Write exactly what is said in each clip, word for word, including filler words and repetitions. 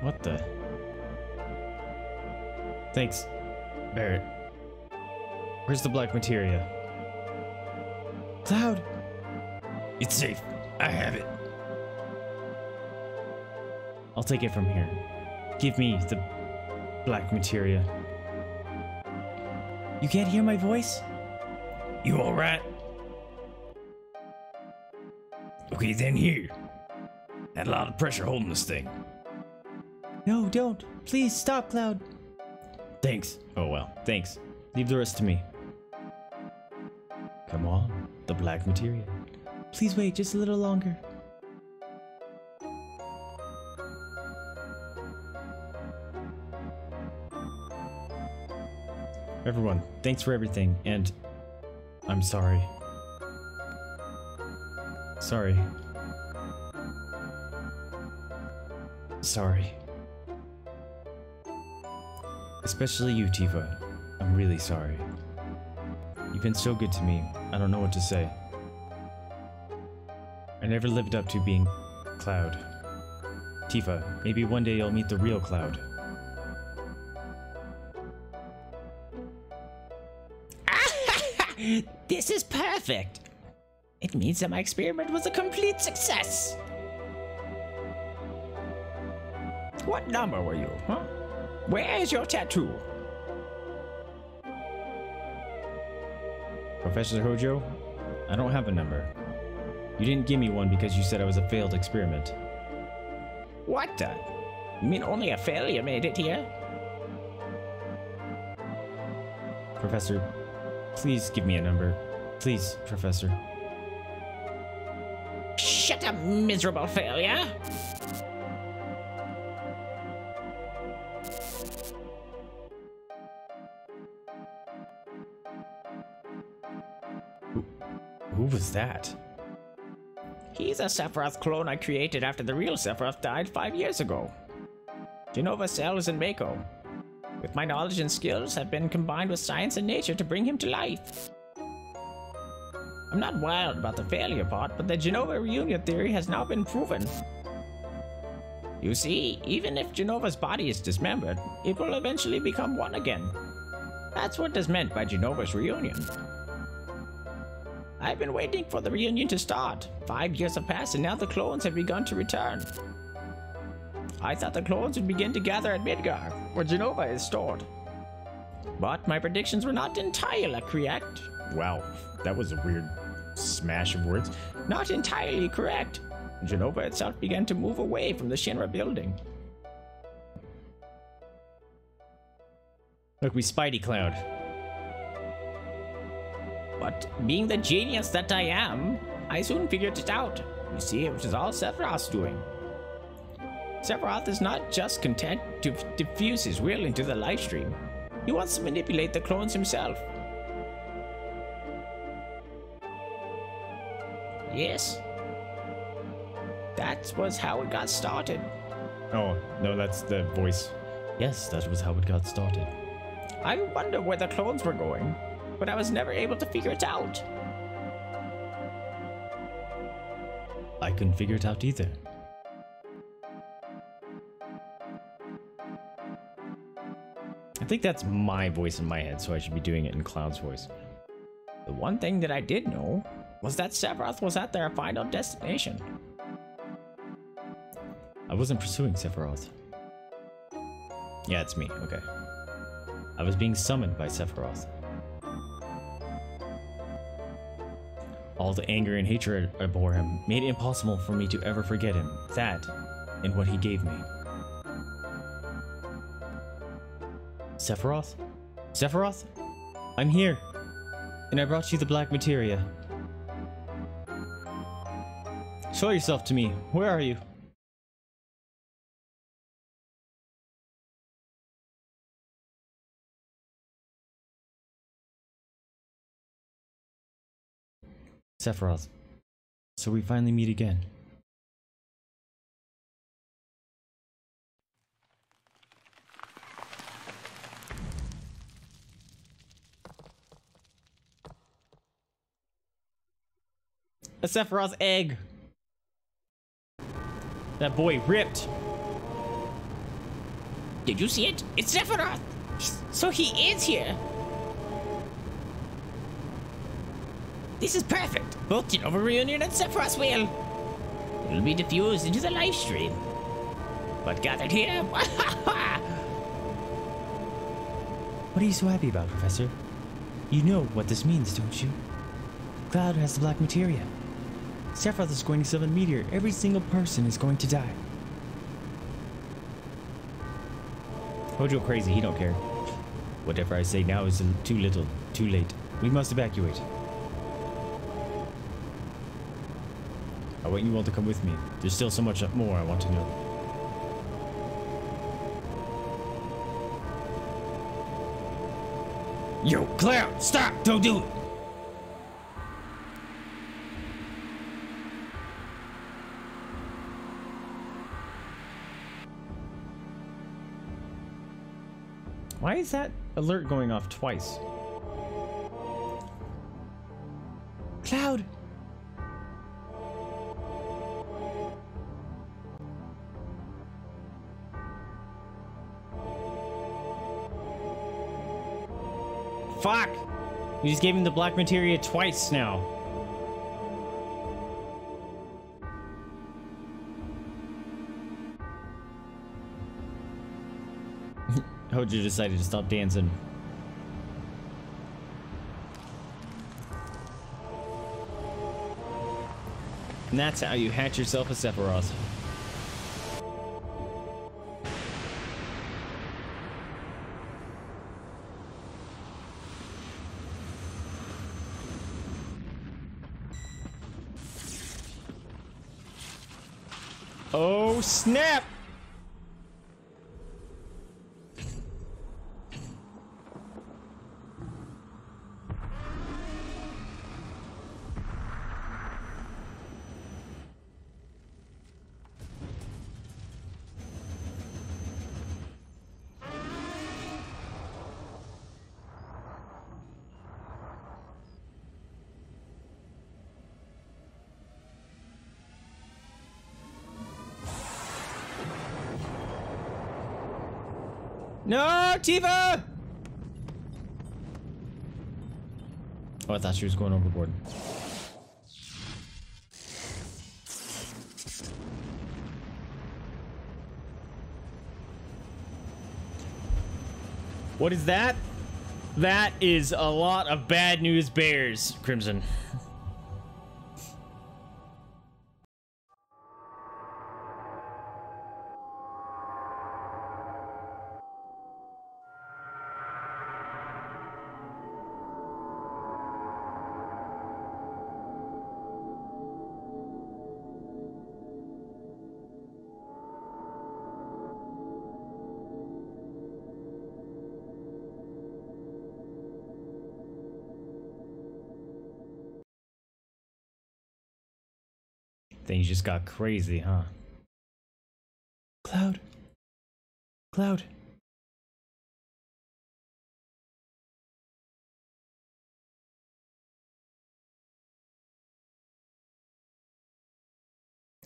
What the? Thanks, Barret. Where's the black materia? Cloud! It's safe. I have it. I'll take it from here. Give me the black materia. You can't hear my voice? You alright? Okay, then here. Had a lot of pressure holding this thing. No, don't. Please stop, Cloud. Thanks. Oh well, thanks. Leave the rest to me. Come on, the black materia. Please wait just a little longer. Everyone, thanks for everything, and I'm sorry. Sorry. Sorry. Especially you, Tifa. I'm really sorry. You've been so good to me, I don't know what to say. I never lived up to being Cloud. Tifa, maybe one day you'll meet the real Cloud. This is perfect! It means that my experiment was a complete success! What number were you, huh? Where is your tattoo? Professor Hojo, I don't have a number. You didn't give me one because you said I was a failed experiment. What the? You mean only a failure made it here? Professor, please give me a number. Please, Professor. Shut up, miserable failure! Who, who was that? He's a Sephiroth clone I created after the real Sephiroth died five years ago. Jenova cells in Mako. With my knowledge and skills have been combined with science and nature to bring him to life. I'm not wild about the failure part, but the Jenova reunion theory has now been proven. You see, even if Jenova's body is dismembered, it will eventually become one again. That's what is meant by Jenova's reunion. I've been waiting for the reunion to start. Five years have passed and now the clones have begun to return. I thought the clones would begin to gather at Midgar, where Jenova is stored. But my predictions were not entirely correct. Wow, that was a weird smash of words. Not entirely correct. Jenova itself began to move away from the Shinra building. Look, we Spidey Cloud. But being the genius that I am, I soon figured it out. You see, it was all Sephiroth's doing. Sephiroth is not just content to diffuse his will into the lifestream. He wants to manipulate the clones himself. Yes. That was how it got started. Oh, no, that's the voice. Yes, that was how it got started. I wonder where the clones were going, but I was never able to figure it out. I couldn't figure it out either. I think that's my voice in my head, so I should be doing it in Cloud's voice. The one thing that I did know was that Sephiroth was at their final destination. I wasn't pursuing Sephiroth. Yeah, it's me. Okay. I was being summoned by Sephiroth. All the anger and hatred I bore him made it impossible for me to ever forget him, that, and what he gave me. Sephiroth? Sephiroth? I'm here! And I brought you the black materia. Show yourself to me. Where are you? Sephiroth. So we finally meet again. A Sephiroth egg. That boy ripped. Did you see it? It's Sephiroth! So he is here! This is perfect! Both Jenova Reunion and Sephiroth's will will be diffused into the live stream. But gathered here? What are you so happy about, Professor? You know what this means, don't you? The cloud has the black materia. Sephiroth is going to summon meteor. Every single person is going to die. Hojo crazy, he don't care. Whatever I say now is too little, too late. We must evacuate. I want you all to come with me. There's still so much more I want to know. Yo, Claire, stop! Don't do it! Why is that alert going off twice? Cloud! Fuck! We just gave him the black materia twice now. Hojo decided to stop dancing. And that's how you hatch yourself a Sephiroth. Oh snap! No, Tifa! Oh, I thought she was going overboard. What is that? That is a lot of bad news bears, Crimson. Things just got crazy, huh? Cloud. Cloud.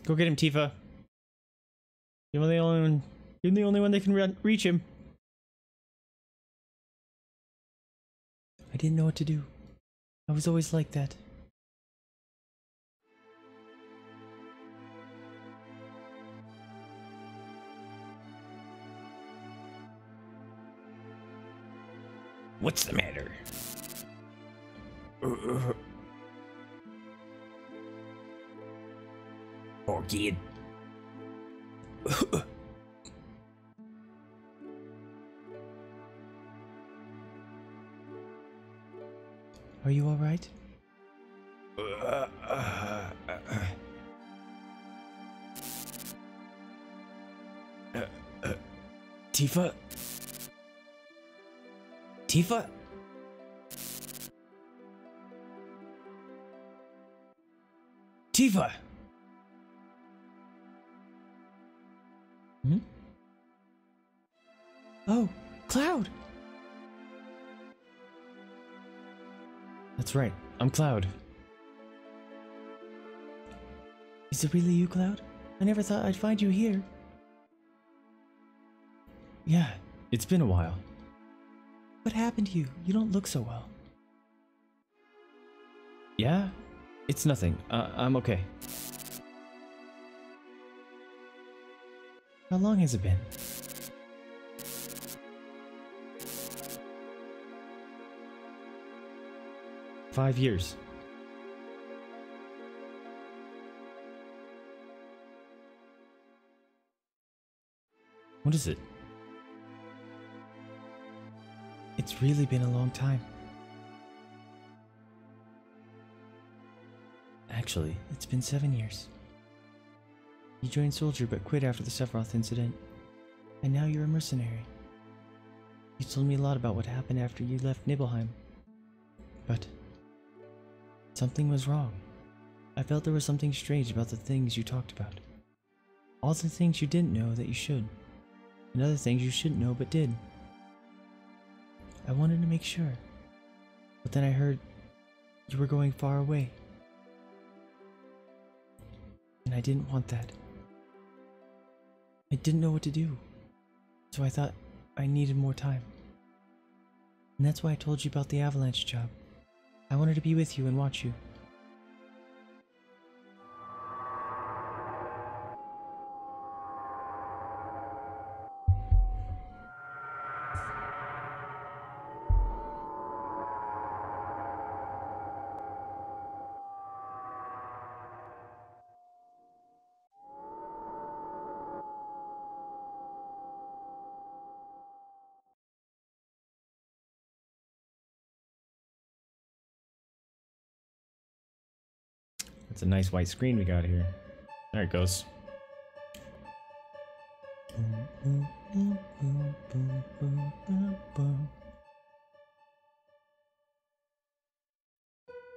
Go get him, Tifa. You're the only one. You're the only one that can re- reach him. I didn't know what to do. I was always like that. What's the matter? Uh, poor kid. Are you all right? Uh, uh, uh, uh, uh, Tifa? Tifa? Tifa! Hmm? Oh, Cloud! That's right, I'm Cloud. Is it really you, Cloud? I never thought I'd find you here. Yeah, It's been a while. What happened to you? You don't look so well. Yeah? It's nothing. Uh, I'm okay. How long has it been? Five years. What is it? It's really been a long time. Actually, it's been seven years. You joined Soldier but quit after the Sephiroth incident, and now you're a mercenary. You told me a lot about what happened after you left Nibelheim, but something was wrong. I felt there was something strange about the things you talked about. All the things you didn't know that you should, and other things you shouldn't know but did. I wanted to make sure, but then I heard you were going far away. And I didn't want that. I didn't know what to do, so I thought I needed more time. And that's why I told you about the avalanche job. I wanted to be with you and watch you. It's a nice white screen we got here. There it goes.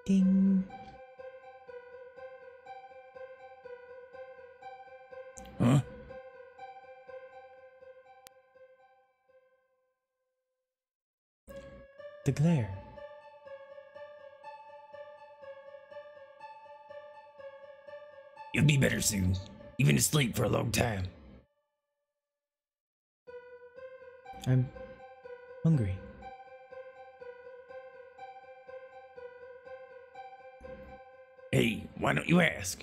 Ding. Huh? The glare. You'll be better soon. You've been asleep for a long time. I'm hungry. Hey, why don't you ask?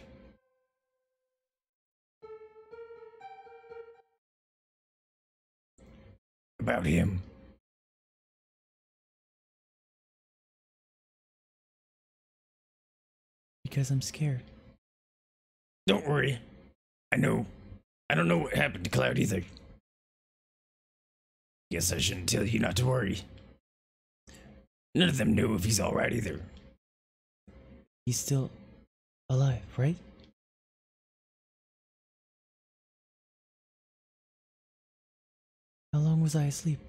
About him. Because I'm scared. Don't worry. I know. I don't know what happened to Cloud either. Guess I shouldn't tell you not to worry. None of them know if he's alright either. He's still alive, right? How long was I asleep?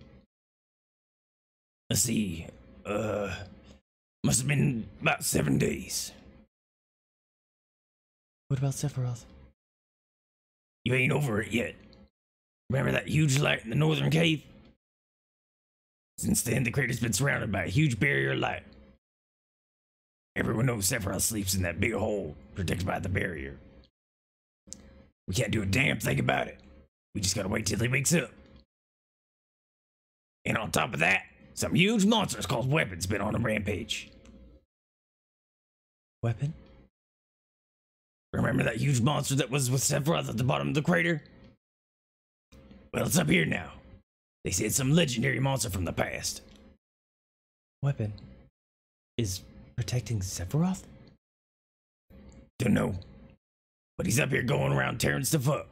Let's see. Uh, must have been about seven days. What about Sephiroth? You ain't over it yet. Remember that huge light in the northern cave? Since then, the crater's been surrounded by a huge barrier of light. Everyone knows Sephiroth sleeps in that big hole protected by the barrier. We can't do a damn thing about it. We just gotta wait till he wakes up. And on top of that, some huge monsters called Weapon's been on a rampage. Weapon? Remember that huge monster that was with Sephiroth at the bottom of the crater? Well, it's up here now. They say it's some legendary monster from the past. Weapon is protecting Sephiroth? Don't know. But he's up here going around tearing stuff up.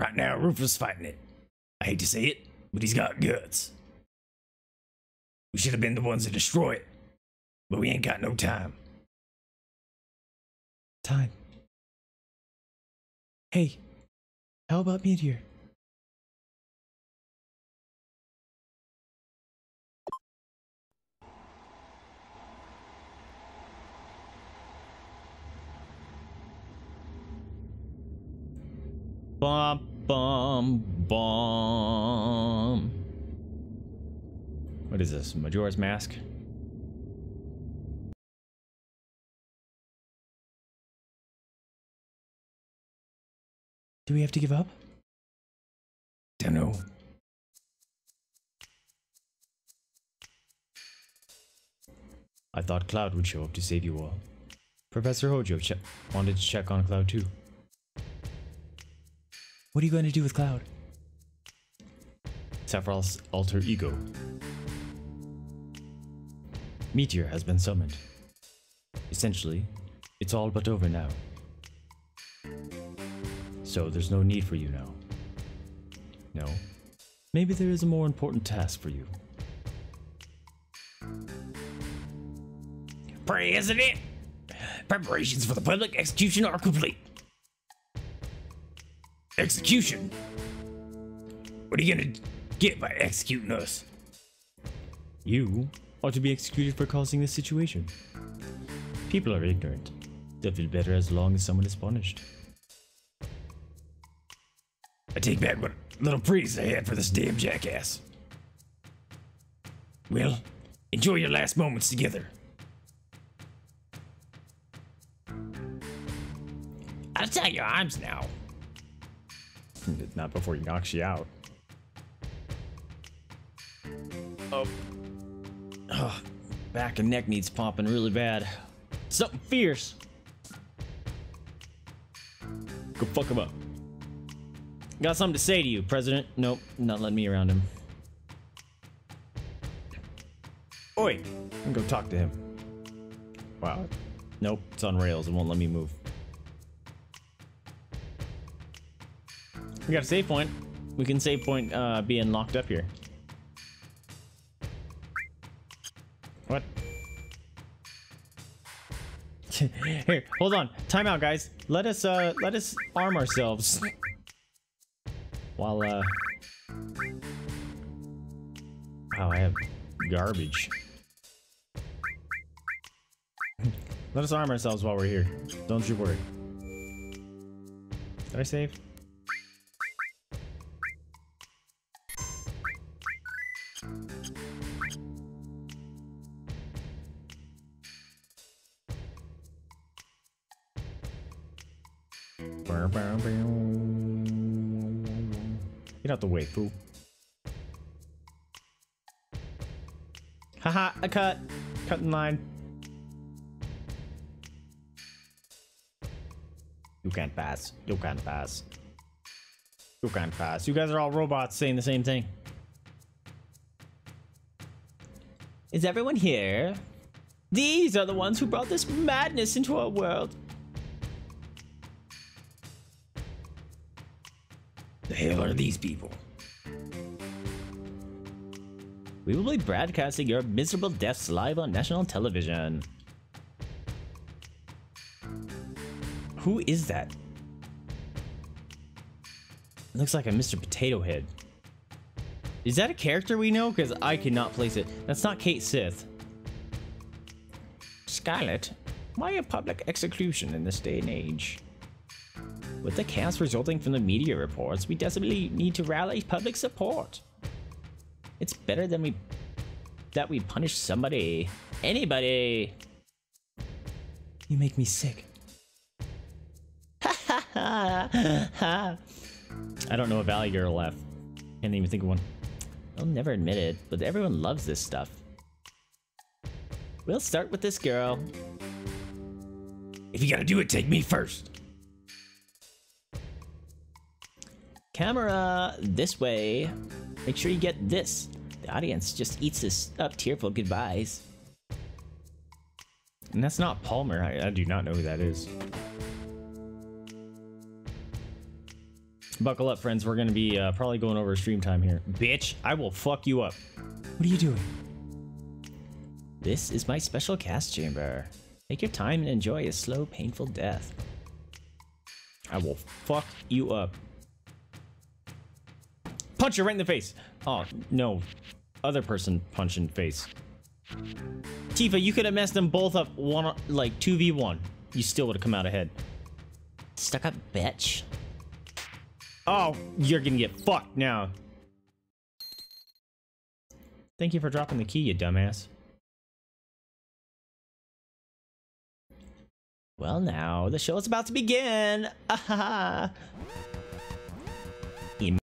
Right now, Rufus fighting it. I hate to say it, but he's got guts. We should have been the ones to destroy it, but we ain't got no time. Time. Hey, how about Meteor? Bum, bum, bum. What is this? Majora's Mask? Do we have to give up? Don't know. I thought Cloud would show up to save you all. Professor Hojo che- wanted to check on Cloud too. What are you going to do with Cloud? Sephiroth's alter ego. Meteor has been summoned. Essentially, it's all but over now. So there's no need for you now. No. Maybe there is a more important task for you. President! Preparations for the public execution are complete. Execution? What are you gonna get by executing us? You are to be executed for causing this situation. People are ignorant. They'll feel better as long as someone is punished. I take back what little praise I had for this damn jackass. Well, enjoy your last moments together. I'll tie your arms now. Not before he knocks you out. Oh. Oh, back and neck needs popping really bad. Something fierce. Go fuck him up. Got something to say to you, President. Nope, not letting me around him. Oi, I'm gonna go talk to him. Wow. Nope, it's on rails. It won't let me move. We got a save point. We can save point uh, being locked up here. What? Here, hold on. Time out, guys. Let us uh, let us arm ourselves. While uh, wow, I have garbage. Let us arm ourselves while we're here. Don't you worry. Did I save? Get out the way, fool. Haha, I cut. Cut in line. You can't pass. You can't pass. You can't pass. You guys are all robots saying the same thing. Is everyone here? These are the ones who brought this madness into our world. The hell are these people? We will be broadcasting your miserable deaths live on national television. Who is that? Looks like a Mister Potato Head. Is that a character we know? Because I cannot place it. That's not Kate Sith. Scarlet, why a public execution in this day and age? With the chaos resulting from the media reports, we desperately need to rally public support. It's better than we that we punish somebody. Anybody. You make me sick. Ha ha ha ha. I don't know a Valley Girl laugh. Can't even think of one. I'll never admit it, but everyone loves this stuff. We'll start with this girl. If you gotta do it, take me first. Camera, this way. Make sure you get this. The audience just eats this up tearful goodbyes. And that's not Palmer. I, I do not know who that is. Buckle up, friends. We're gonna be uh, probably going over stream time here. Bitch, I will fuck you up. What are you doing? This is my special cast chamber. Take your time and enjoy a slow, painful death. I will fuck you up. Punch her right in the face. Oh, no. Other person punch in the face. Tifa, you could have messed them both up one, like two v one. You still would have come out ahead. Stuck up, bitch. Oh, you're gonna get fucked now. Thank you for dropping the key, you dumbass. Well, now, the show is about to begin. Ah ha ha.